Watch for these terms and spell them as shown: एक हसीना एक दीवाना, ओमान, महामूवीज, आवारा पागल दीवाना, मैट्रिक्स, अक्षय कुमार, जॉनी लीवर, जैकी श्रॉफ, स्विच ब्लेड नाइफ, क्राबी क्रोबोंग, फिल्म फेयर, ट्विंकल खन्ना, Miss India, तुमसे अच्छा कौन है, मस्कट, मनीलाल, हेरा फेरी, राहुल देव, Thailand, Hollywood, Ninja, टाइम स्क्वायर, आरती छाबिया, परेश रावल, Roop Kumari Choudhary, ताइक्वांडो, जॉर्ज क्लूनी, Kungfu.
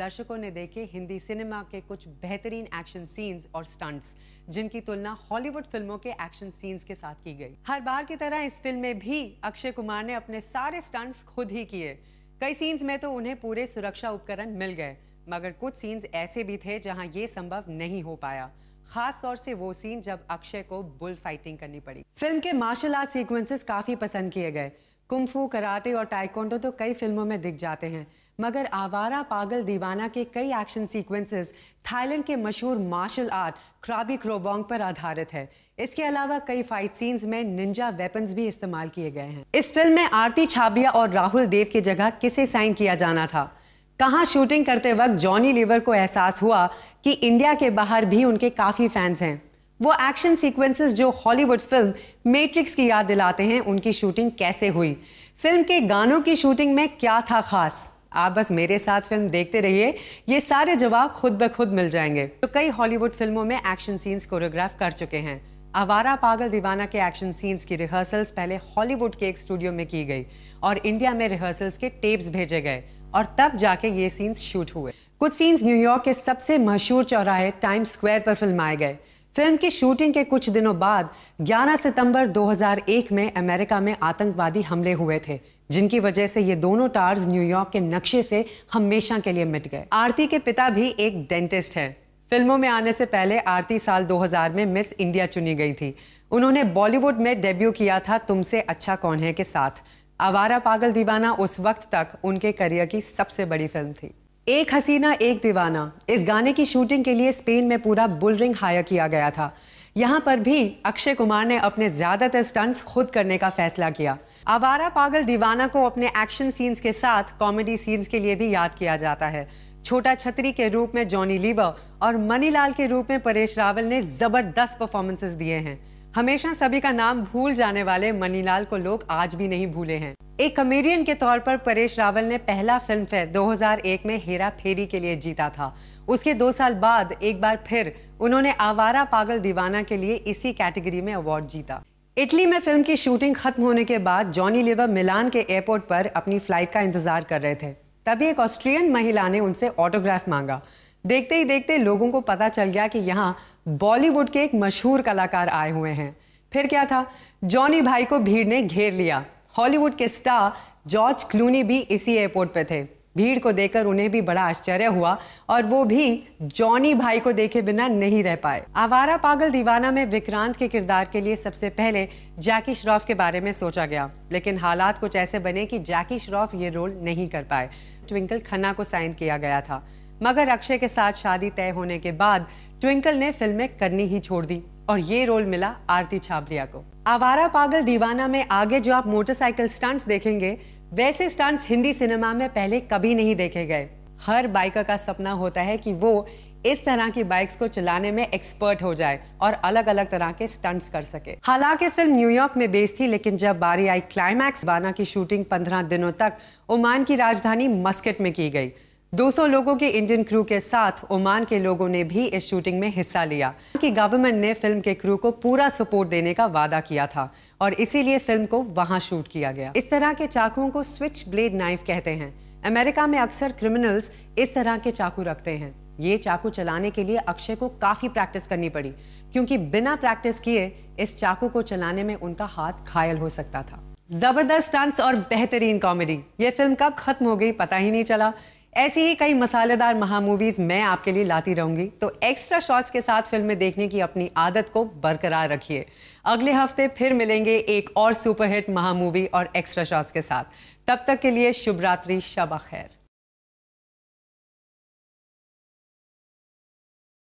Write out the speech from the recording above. दर्शकों ने देखे हिंदी सिनेमा के कुछ बेहतरीन एक्शन सीन्स और स्टंट्स, जिनकी तुलना हॉलीवुड फिल्मों के एक्शन सीन्स के साथ की गई। हर बार की तरह इस फिल्म में भी अक्षय कुमार ने अपने सारे स्टंट्स खुद ही किए। कई सीन्स में तो उन्हें पूरे सुरक्षा उपकरण मिल गए, मगर कुछ सीन्स ऐसे भी थे जहां ये संभव नहीं हो पाया। खास तौर से वो सीन जब अक्षय को बुल फाइटिंग करनी पड़ी। फिल्म के मार्शल आर्ट सीक्वेंसेस काफी पसंद किए गए। कुंफू, कराटे और ताइक्वांडो तो कई फिल्मों में दिख जाते हैं, मगर आवारा पागल दीवाना के कई एक्शन सीक्वेंसेस थाईलैंड के मशहूर मार्शल आर्ट क्राबी क्रोबोंग पर आधारित है। इसके अलावा कई फाइट सीन्स में निंजा वेपन्स भी इस्तेमाल किए गए हैं। इस फिल्म में आरती छाबिया और राहुल देव की जगह किसे साइन किया जाना था? कहाँ शूटिंग करते वक्त जॉनी लीवर को एहसास हुआ कि इंडिया के बाहर भी उनके काफ़ी फैंस हैं? वो एक्शन सीक्वेंसेस जो हॉलीवुड फिल्म मैट्रिक्स की याद दिलाते हैं, उनकी शूटिंग कैसे हुई? फिल्म के गानों की शूटिंग में क्या था खास? आप बस मेरे साथ फिल्म देखते रहिए, ये सारे जवाब खुद ब खुद मिल जाएंगे। तो कई हॉलीवुड फिल्मों में एक्शन सीन्स कोरियोग्राफ कर चुके हैं। आवारा पागल दीवाना के एक्शन सीन्स की रिहर्सल्स पहले हॉलीवुड के एक स्टूडियो में की गई और इंडिया में रिहर्सल्स के टेप्स भेजे गए और तब जाके ये सीन्स शूट हुए। कुछ सीन्स न्यूयॉर्क के सबसे मशहूर चौराहे टाइम स्क्वायर पर फिल्माए गए। फिल्म की शूटिंग के कुछ दिनों बाद 11 सितंबर 2001 में अमेरिका में आतंकवादी हमले हुए थे, जिनकी वजह से ये दोनों टावर्स न्यूयॉर्क के नक्शे से हमेशा के लिए मिट गए। आरती के पिता भी एक डेंटिस्ट हैं। फिल्मों में आने से पहले आरती साल 2000 में मिस इंडिया चुनी गई थी। उन्होंने बॉलीवुड में डेब्यू किया था तुमसे अच्छा कौन है के साथ। आवारा पागल दीवाना उस वक्त तक उनके करियर की सबसे बड़ी फिल्म थी। एक हसीना एक दीवाना, इस गाने की शूटिंग के लिए स्पेन में पूरा बुलरिंग हायर किया गया था। यहाँ पर भी अक्षय कुमार ने अपने ज्यादातर स्टंट्स खुद करने का फैसला किया। आवारा पागल दीवाना को अपने एक्शन सीन्स के साथ कॉमेडी सीन्स के लिए भी याद किया जाता है। छोटा छतरी के रूप में जॉनी लीवर और मनीलाल के रूप में परेश रावल ने जबरदस्त परफॉर्मेंसेस दिए हैं। हमेशा सभी का नाम भूल जाने वाले मनीलाल को लोग आज भी नहीं भूले हैं। एक कॉमेडियन के तौर पर परेश रावल ने पहला फिल्म फेयर 2001 में हेरा फेरी के लिए जीता था। उसके 2 साल बाद एक बार फिर उन्होंने आवारा पागल दीवाना के लिए इसी कैटेगरी में अवार्ड जीता। इटली में फिल्म की शूटिंग खत्म होने के बाद जॉनी लीवर मिलान के एयरपोर्ट पर अपनी फ्लाइट का इंतजार कर रहे थे, तभी एक ऑस्ट्रियन महिला ने उनसे ऑटोग्राफ मांगा। देखते ही देखते लोगों को पता चल गया कि यहाँ बॉलीवुड के एक मशहूर कलाकार आए हुए हैं। फिर क्या था, जॉनी भाई को भीड़ ने घेर लिया। हॉलीवुड के स्टार जॉर्ज क्लूनी भी इसी एयरपोर्ट पे थे। भीड़ को देखकर उन्हें भी बड़ा आश्चर्य हुआ और वो भी जॉनी भाई को देखे बिना नहीं रह पाए। आवारा पागल दीवाना में विक्रांत के किरदार के लिए सबसे पहले जैकी श्रॉफ के बारे में सोचा गया, लेकिन हालात कुछ ऐसे बने कि जैकी श्रॉफ ये रोल नहीं कर पाए। ट्विंकल खन्ना को साइन किया गया था, मगर अक्षय के साथ शादी तय होने के बाद ट्विंकल ने फिल्में करनी ही छोड़ दी और ये रोल मिला आरती छाबड़िया को। आवारा पागल दीवाना में आगे जो आप मोटरसाइकिल स्टंट्स देखेंगे, वैसे स्टंट्स हिंदी सिनेमा में पहले कभी नहीं देखे गए। हर बाइकर का सपना होता है कि वो इस तरह की बाइक्स को चलाने में एक्सपर्ट हो जाए और अलग अलग तरह के स्टंट्स कर सके। हालांकि फिल्म न्यूयॉर्क में बेस्ड थी, लेकिन जब बारी आई क्लाइमैक्स बाना की शूटिंग 15 दिनों तक ओमान की राजधानी मस्कट में की गई। 200 लोगों के इंडियन क्रू के साथ ओमान के लोगों ने भी इस शूटिंग में हिस्सा लिया कि गवर्नमेंट ने फिल्म के क्रू को पूरा सपोर्ट देने का वादा किया था और इसीलिए फिल्म को वहां शूट किया गया। इस तरह के चाकुओं को स्विच ब्लेड नाइफ कहते हैं। अमेरिका में अक्सर क्रिमिनल्स इस तरह के चाकू रखते हैं। ये चाकू चलाने के लिए अक्षय को काफी प्रैक्टिस करनी पड़ी, क्योंकि बिना प्रैक्टिस किए इस चाकू को चलाने में उनका हाथ घायल हो सकता था। जबरदस्त स्टंट्स और बेहतरीन कॉमेडी, ये फिल्म कब खत्म हो गई पता ही नहीं चला। ऐसी ही कई मसालेदार महामूवीज मैं आपके लिए लाती रहूंगी, तो एक्स्ट्रा शॉट्स के साथ फिल्में देखने की अपनी आदत को बरकरार रखिए। अगले हफ्ते फिर मिलेंगे एक और सुपरहिट महामूवी और एक्स्ट्रा शॉट्स के साथ। तब तक के लिए शुभ रात्रि, शब खैर।